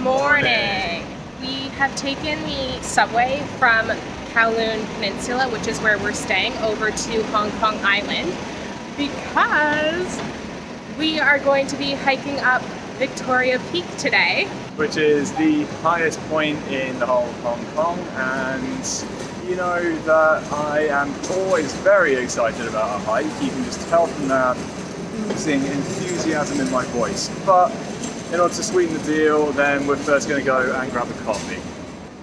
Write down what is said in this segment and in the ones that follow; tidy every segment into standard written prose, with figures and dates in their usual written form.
Good morning. We have taken the subway from Kowloon Peninsula, which is where we're staying, over to Hong Kong Island because we are going to be hiking up Victoria Peak today, which is the highest point in the whole of Hong Kong, and you know that I am always very excited about a hike. You can just tell from that seeing enthusiasm in my voice. But in order to sweeten the deal, then we're first going to go and grab a coffee.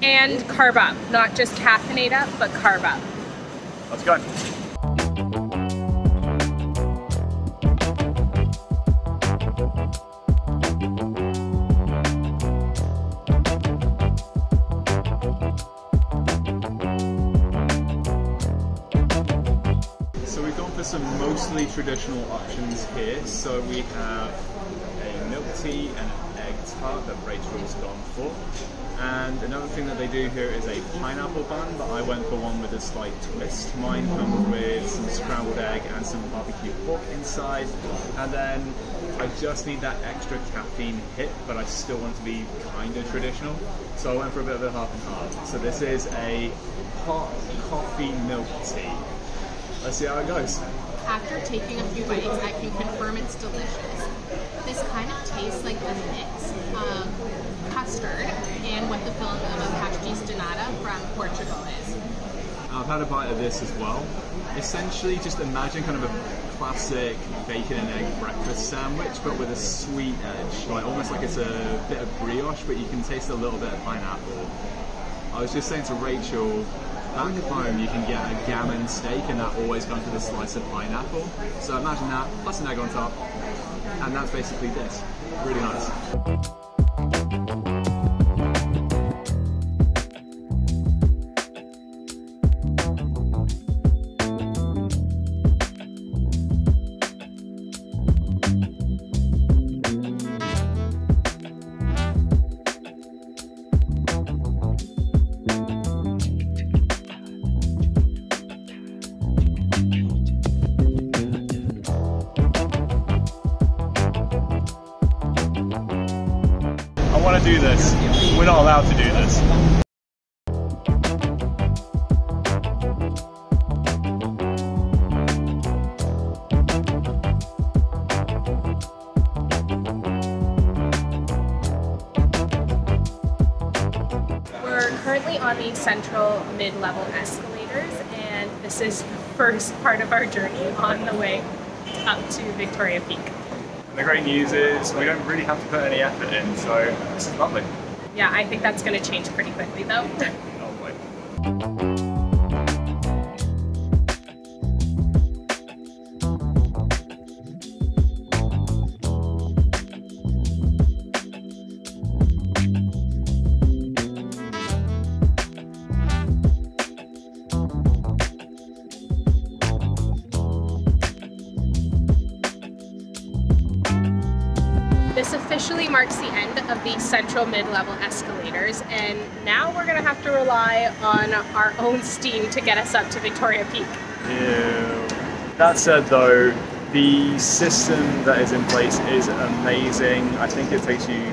And carb up, not just caffeinate up, but carb up. Let's go. So we've gone for some mostly traditional options here. So we have a milk tea and an egg tart that Rachel's gone for. And another thing that they do here is a pineapple bun, but I went for one with a slight twist. Mine come with some scrambled egg and some barbecue pork inside. And then I just need that extra caffeine hit, but I still want to be kind of traditional. So I went for a bit of a half and half. So this is a hot coffee milk tea. Let's see how it goes. After taking a few bites, I can confirm it's delicious. This kind of tastes like a mix of custard and what the film of a pastel de nata from Portugal is. I've had a bite of this as well. Essentially, just imagine kind of a classic bacon and egg breakfast sandwich, but with a sweet edge, like almost like it's a bit of brioche, but you can taste a little bit of pineapple. I was just saying to Rachel, back home you can get a gammon steak and that always comes with a slice of pineapple. So imagine that, plus an egg on top, and that's basically this. Really nice. I want to do this. We're not allowed to do this. We're currently on the central mid-level escalators, and this is the first part of our journey on the way up to Victoria Peak. The great news is we don't really have to put any effort in, so this is lovely. Yeah, I think that's going to change pretty quickly though. This officially marks the end of the central mid-level escalators, and now we're going to have to rely on our own steam to get us up to Victoria Peak. Yeah. That said though, the system that is in place is amazing. I think it takes you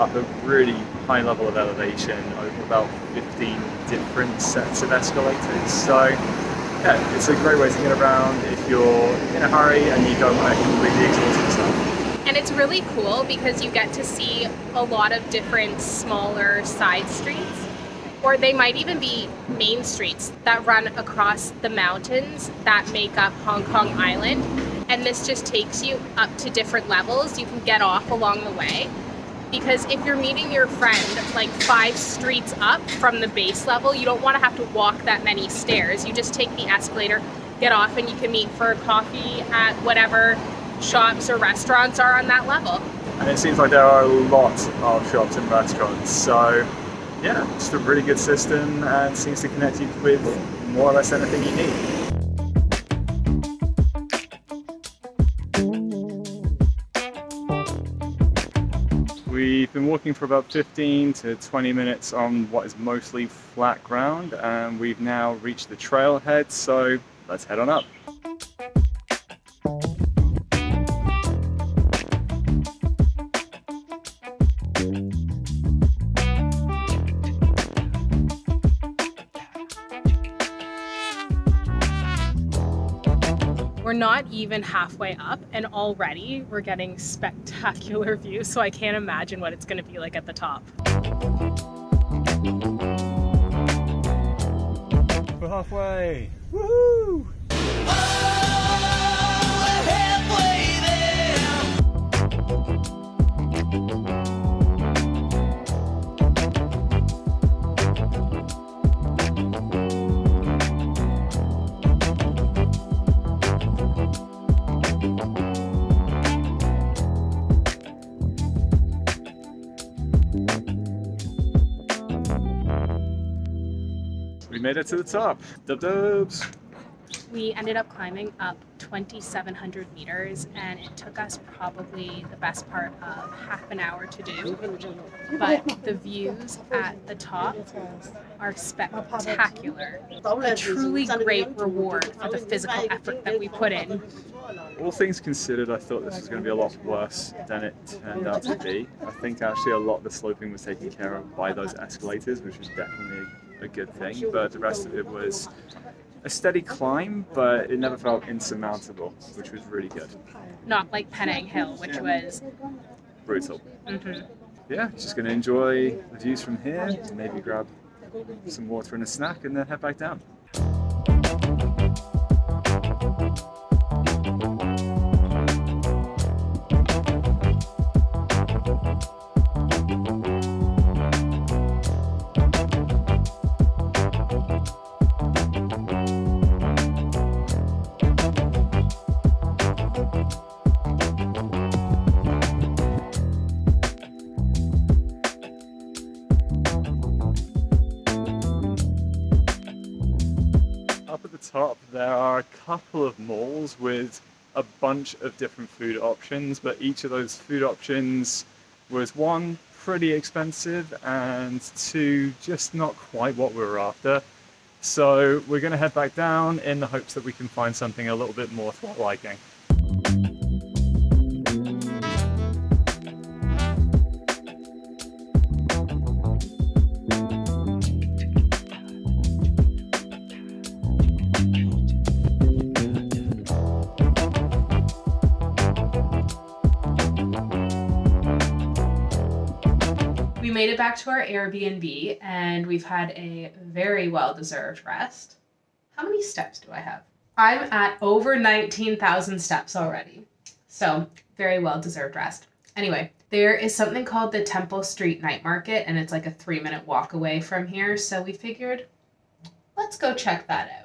up a really high level of elevation over about 15 different sets of escalators. So yeah, it's a great way to get around if you're in a hurry and you don't want to completely exhaust yourself. And it's really cool because you get to see a lot of different smaller side streets, or they might even be main streets that run across the mountains that make up Hong Kong Island. And this just takes you up to different levels. You can get off along the way, because if you're meeting your friend like 5 streets up from the base level, you don't want to have to walk that many stairs. You just take the escalator, get off, and you can meet for a coffee at whatever shops or restaurants are on that level. And it seems like there are a lot of shops and restaurants, so yeah, just a really good system and seems to connect you with more or less anything you need. We've been walking for about 15 to 20 minutes on what is mostly flat ground, and we've now reached the trailhead, so let's head on up. We're not even halfway up and already we're getting spectacular views, so I can't imagine what it's going to be like at the top. We're halfway! Woohoo! Made it to the top. Dub-dubs. We ended up climbing up 2,700 meters and it took us probably the best part of half an hour to do. But the views at the top are spectacular. A truly great reward for the physical effort that we put in. All things considered, I thought this was going to be a lot worse than it turned out to be. I think actually a lot of the sloping was taken care of by those escalators, which was definitely a good thing, but the rest of it was a steady climb, but it never felt insurmountable, which was really good. Not like Penang Hill, which was brutal. Yeah, just gonna enjoy the views from here, maybe grab some water and a snack and then head back down. Top, there are a couple of malls with a bunch of different food options, but each of those food options was one, pretty expensive, and two, just not quite what we were after. So we're going to head back down in the hopes that we can find something a little bit more to our liking. We made it back to our Airbnb and we've had a very well-deserved rest. How many steps do I have? I'm at over 19,000 steps already. So very well-deserved rest. Anyway, there is something called the Temple Street Night Market and it's like a 3-minute walk away from here. So we figured, let's go check that out.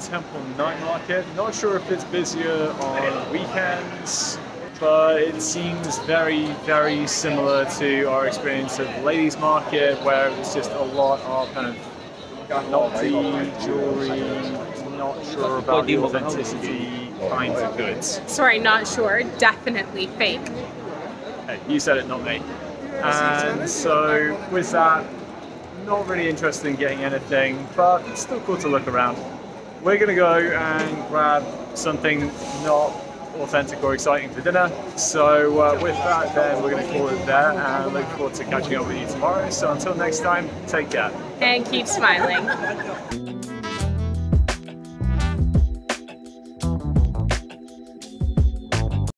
Temple night market. Not sure if it's busier on weekends, but it seems very, very similar to our experience of ladies market, where it was just a lot of kind of naughty jewelry, not sure about the authenticity kinds of goods. Sorry, not sure. Definitely fake. Hey, you said it, not me. And so with that, not really interested in getting anything, but it's still cool to look around. We're gonna go and grab something not authentic or exciting for dinner. So with that, then we're gonna call it there and look forward to catching up with you tomorrow. So until next time, take care. And keep smiling.